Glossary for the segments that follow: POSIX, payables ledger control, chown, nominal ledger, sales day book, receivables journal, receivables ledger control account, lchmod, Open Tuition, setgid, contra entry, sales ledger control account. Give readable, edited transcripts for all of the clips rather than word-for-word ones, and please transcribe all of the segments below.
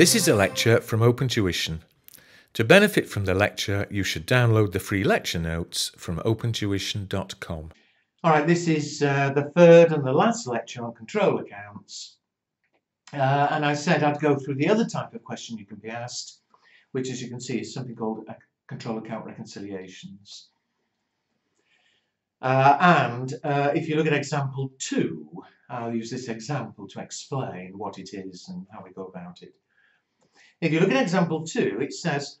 This is a lecture from Open Tuition. To benefit from the lecture, you should download the free lecture notes from opentuition.com. All right, this is the third and the last lecture on control accounts. And I said I'd go through the other type of question you can be asked, which, as you can see, is something called control account reconciliations. And if you look at example 2, I'll use this example to explain what it is and how we go about it. If you look at example 2, it says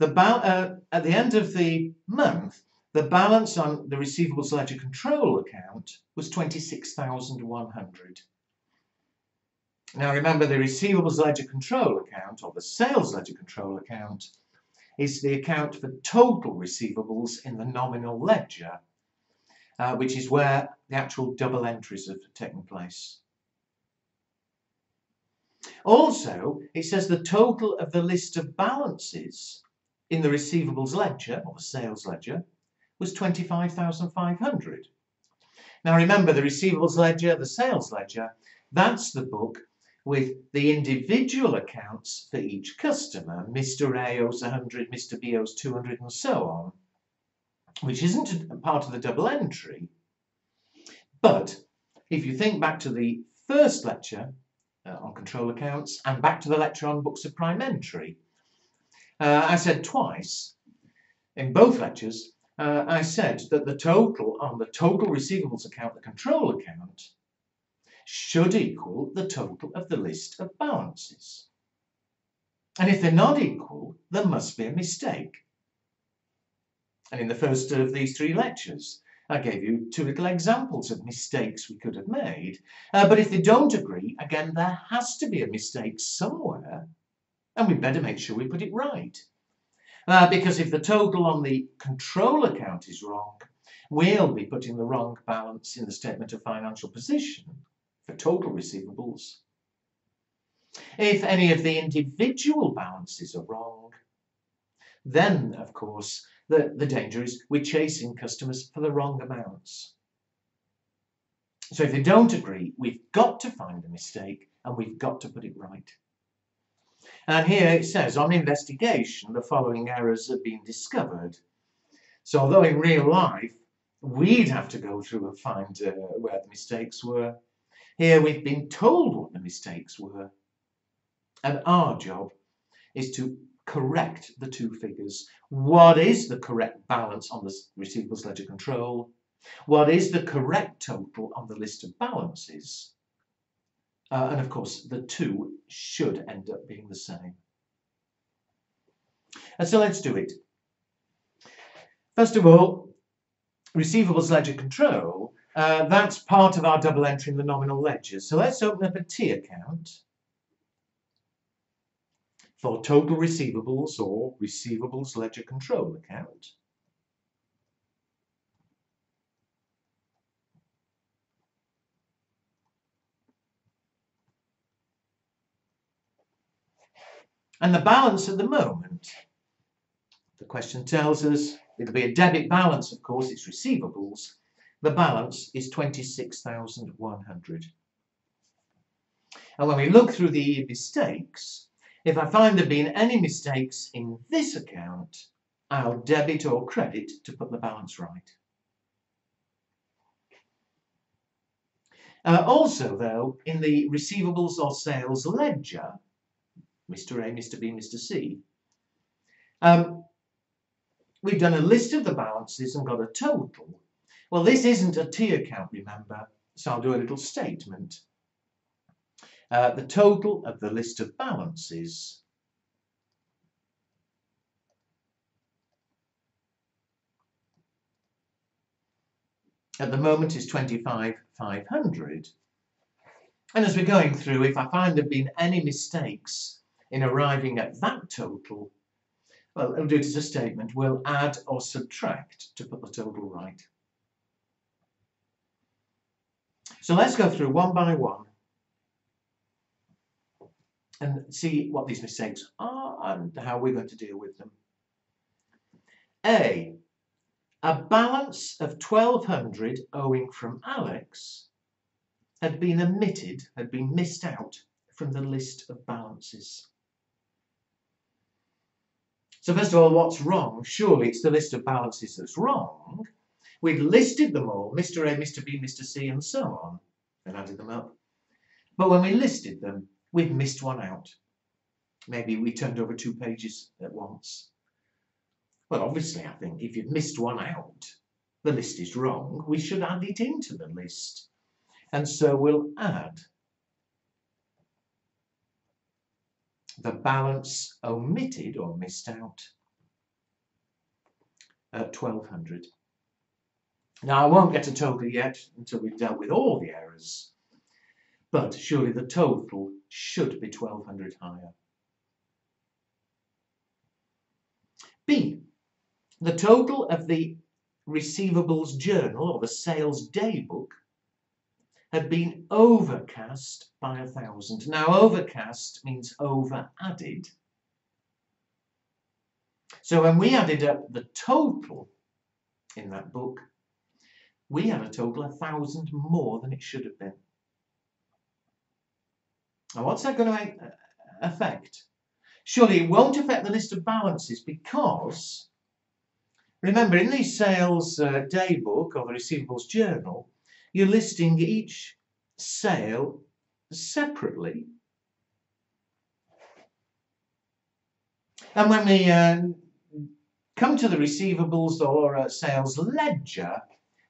at the end of the month, the balance on the receivables ledger control account was 26,100. Now remember, the receivables ledger control account, or the sales ledger control account, is the account for total receivables in the nominal ledger, which is where the actual double entries have taken place. Also, it says the total of the list of balances in the receivables ledger, or the sales ledger, was 25,500. Now remember, the receivables ledger, the sales ledger, that's the book with the individual accounts for each customer. Mr. A owes 100, Mr. B owes 200, and so on, which isn't a part of the double entry. But if you think back to the first lecture on control accounts and back to the lecture on books of prime entry, I said twice in both lectures, I said that the total on the total receivables account, the control account, should equal the total of the list of balances. And if they're not equal, there must be a mistake. And in the first of these three lectures, I gave you two little examples of mistakes we could have made. But if they don't agree, again, there has to be a mistake somewhere, and we'd better make sure we put it right. Because if the total on the control account is wrong, we'll be putting the wrong balance in the statement of financial position for total receivables. If any of the individual balances are wrong, then, of course, the danger is we're chasing customers for the wrong amounts. So if they don't agree, we've got to find the mistake and we've got to put it right. And here it says, on investigation, the following errors have been discovered. So although in real life, we'd have to go through and find where the mistakes were, here we've been told what the mistakes were. And our job is to correct the two figures. What is the correct balance on the receivables ledger control? What is the correct total on the list of balances? And of course, the two should end up being the same. And so let's do it. First of all, receivables ledger control, that's part of our double entry in the nominal ledger. So let's open up a T account for total receivables, or receivables ledger control account. And the balance at the moment, the question tells us, it'll be a debit balance, of course, it's receivables. The balance is 26,100. And when we look through the mistakes, if I find there have been any mistakes in this account, I'll debit or credit to put the balance right. Also, though, in the receivables or sales ledger, Mr. A, Mr. B, Mr. C, we've done a list of the balances and got a total. Well, this isn't a T account, remember, so I'll do a little statement. The total of the list of balances at the moment is 25,500. And as we're going through, if I find there have been any mistakes in arriving at that total, well, it'll do it as a statement. We'll add or subtract to put the total right. So let's go through one by one and see what these mistakes are and how we're going to deal with them. A balance of 1,200 owing from Alex had been missed out from the list of balances. So first of all, what's wrong? Surely it's the list of balances that's wrong. We've listed them all, Mr. A, Mr. B, Mr. C, and so on, and added them up. But when we listed them, we've missed one out. Maybe we turned over two pages at once. Well, obviously, I think if you've missed one out, the list is wrong. We should add it into the list. And so we'll add the balance omitted or missed out at 1,200. Now, I won't get a total yet until we've dealt with all the errors, but surely the total should be 1,200 higher. B, the total of the receivables journal or the sales day book had been overcast by 1,000. Now, overcast means over added. So when we added up the total in that book, we had a total of 1,000 more than it should have been. Now, what's that going to affect? Surely it won't affect the list of balances because, remember, in the sales day book or the receivables journal, you're listing each sale separately. And when we come to the receivables or sales ledger,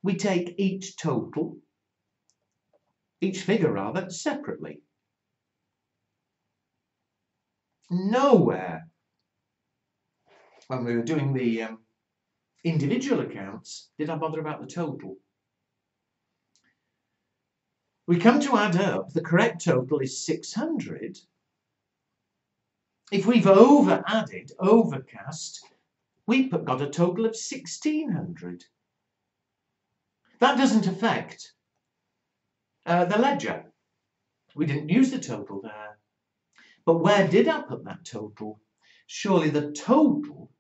we take each total, each figure rather, separately. Nowhere, when we were doing the individual accounts, did I bother about the total. We come to add up, the correct total is 600. If we've over-added, overcast, we've got a total of 1,600. That doesn't affect the ledger. We didn't use the total there. But where did I put that total? Surely the total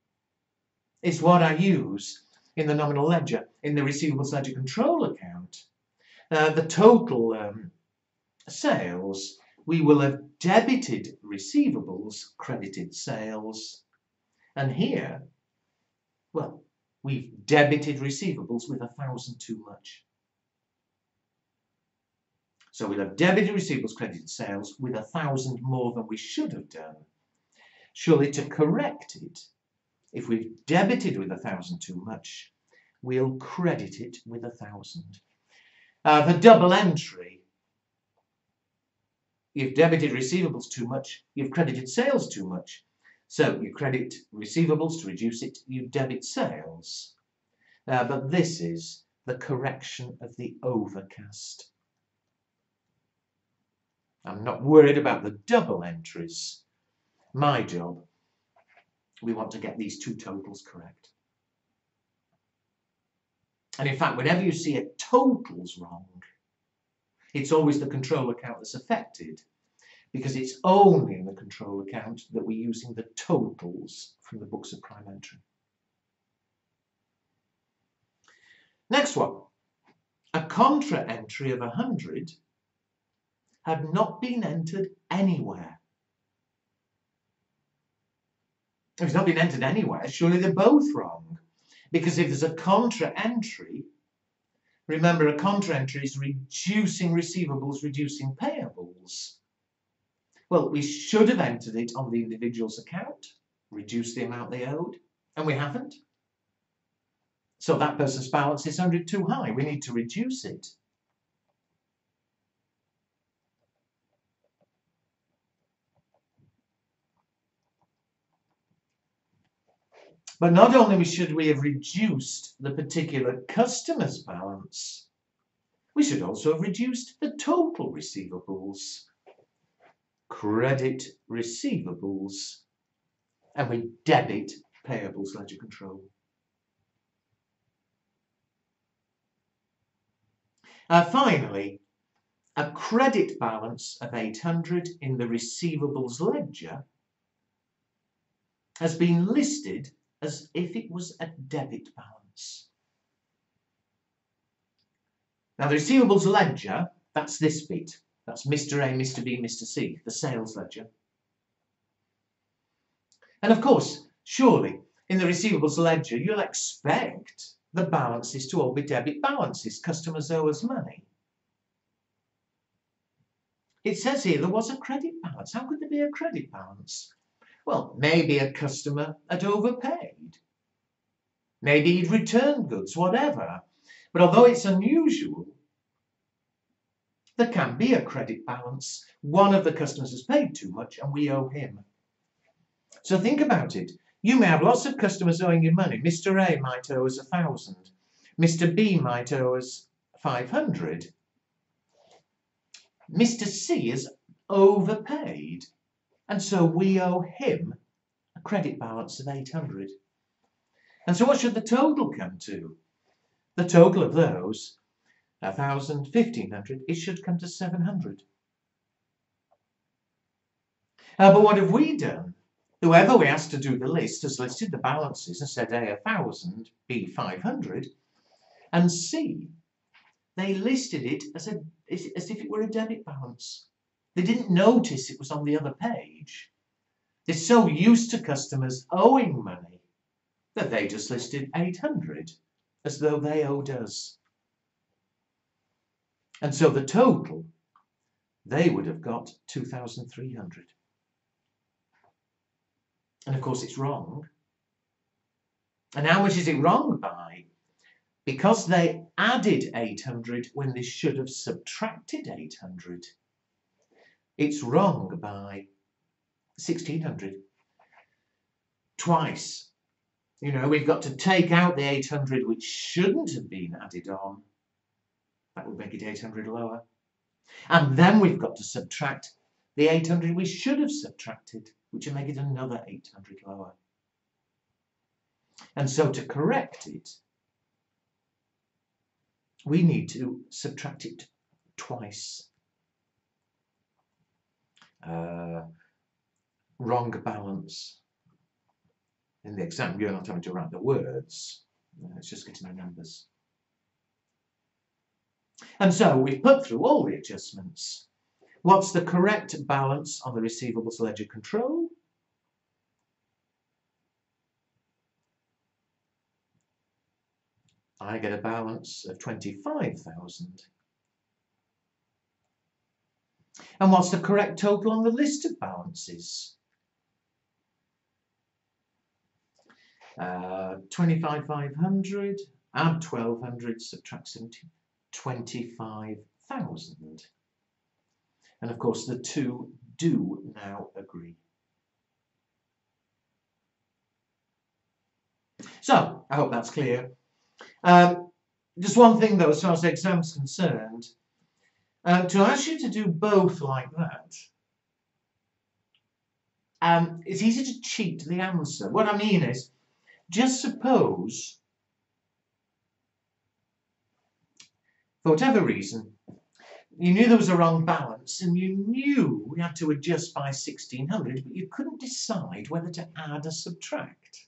is what I use in the nominal ledger, in the receivables ledger control account. The total sales, we will have debited receivables, credited sales. And here, well, we've debited receivables with 1,000 too much. So we'll have debited receivables, credited sales with 1,000 more than we should have done. Surely to correct it, if we've debited with 1,000 too much, we'll credit it with 1,000. The double entry, you've debited receivables too much, you've credited sales too much. So you credit receivables to reduce it, you debit sales. But this is the correction of the overcast. I'm not worried about the double entries. My job, we want to get these two totals correct. And in fact, whenever you see a total's wrong, it's always the control account that's affected, because it's only in the control account that we're using the totals from the books of prime entry. Next one, a contra entry of 100 had not been entered anywhere. If it's not been entered anywhere, surely they're both wrong. Because if there's a contra entry, remember a contra entry is reducing receivables, reducing payables. Well, we should have entered it on the individual's account, reduced the amount they owed, and we haven't. So that person's balance is 100 too high. We need to reduce it. But not only should we have reduced the particular customer's balance, we should also have reduced the total receivables. Credit receivables, and we debit payables ledger control. Finally, a credit balance of 800 in the receivables ledger has been listed as if it was a debit balance. Now the receivables ledger, that's this bit. That's Mr. A, Mr. B, Mr. C, the sales ledger. And of course, Surely, in the receivables ledger, you'll expect the balances to all be debit balances. Customers owe us money. It says here there was a credit balance. How could there be a credit balance? Well, maybe a customer had overpaid. Maybe he'd returned goods, whatever. But although it's unusual, there can be a credit balance. One of the customers has paid too much and we owe him. So think about it. You may have lots of customers owing you money. Mr. A might owe us 1,000. Mr. B might owe us 500. Mr. C has overpaid, and so we owe him a credit balance of 800. And so what should the total come to? The total of those, 1,000, 1,500, it should come to 700. But what have we done? Whoever we asked to do the list has listed the balances and said A, 1,000, B, 500, and C, they listed it as if it were a debit balance. They didn't notice it was on the other page. They're so used to customers owing money that they just listed 800 as though they owed us. And so the total, they would have got 2,300. And of course it's wrong. And how much is it wrong by? Because they added 800 when they should have subtracted 800. It's wrong by 1,600. Twice. You know, we've got to take out the 800 which shouldn't have been added on. That would make it 800 lower. And then we've got to subtract the 800 we should have subtracted, which would make it another 800 lower. And so to correct it, we need to subtract it twice. Wrong balance. In the exam, you're not having to write the words. It's just getting the numbers. And so we've put through all the adjustments. What's the correct balance on the receivables ledger control? I get a balance of 25,000. And what's the correct total on the list of balances? 25,500, add 1,200, subtract 17, 25,000. And of course the two do now agree. So, I hope that's clear. Just one thing though, as far as the exam's concerned, to ask you to do both like that, it's easy to cheat the answer. What I mean is, just suppose, for whatever reason, you knew there was a wrong balance and you knew we had to adjust by 1,600, but you couldn't decide whether to add or subtract.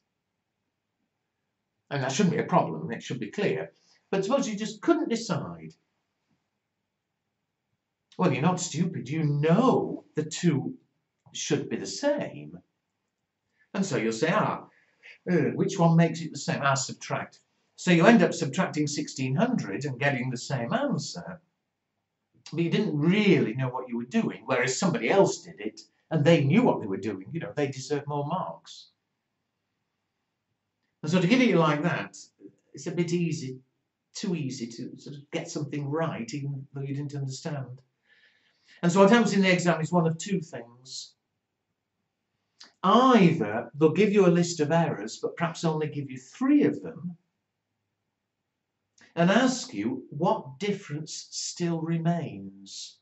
And that shouldn't be a problem, it should be clear. But suppose you just couldn't decide. Well, you're not stupid, you know the two should be the same. And so you'll say, which one makes it the same? Subtract. So you end up subtracting 1,600 and getting the same answer. But you didn't really know what you were doing, whereas somebody else did it and they knew what they were doing. You know, they deserve more marks. And so to give it like that, it's a bit easy, too easy to sort of get something right even though you didn't understand. And so what happens in the exam is one of two things. Either they'll give you a list of errors, but perhaps only give you 3 of them, and ask you what difference still remains.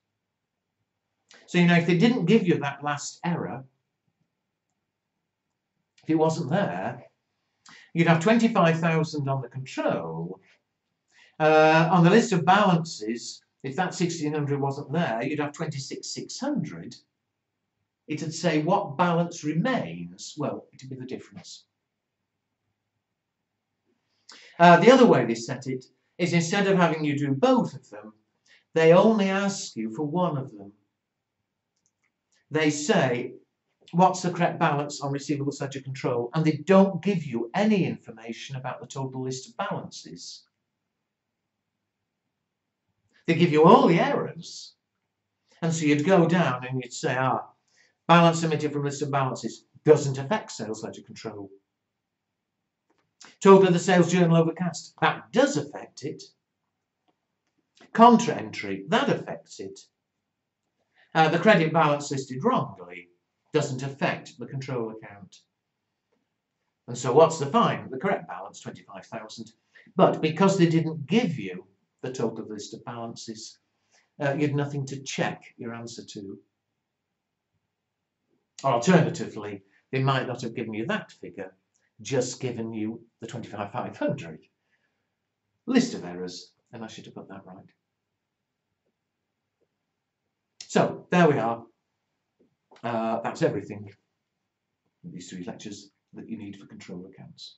So, you know, if they didn't give you that last error, if it wasn't there, you'd have 25,000 on the control. On the list of balances, if that 1,600 wasn't there, you'd have 26,600. It'd say what balance remains. Well, it'd be the difference. The other way they set it is instead of having you do both of them, they only ask you for one of them. They say, what's the correct balance on receivables ledger control, and they don't give you any information about the total list of balances. They give you all the errors, and so you'd go down and you'd say, balance omitted from list of balances doesn't affect sales ledger control. Total of the sales journal overcast, that does affect it. Contra entry, that affects it. The credit balance listed wrongly doesn't affect the control account. And so what's the fine? The correct balance, 25,000. But because they didn't give you the total list of balances, you'd nothing to check your answer to. Or alternatively, they might not have given you that figure, just given you the 25,500. List of errors, and I should have got that right. So, there we are. That's everything in these three lectures that you need for control accounts.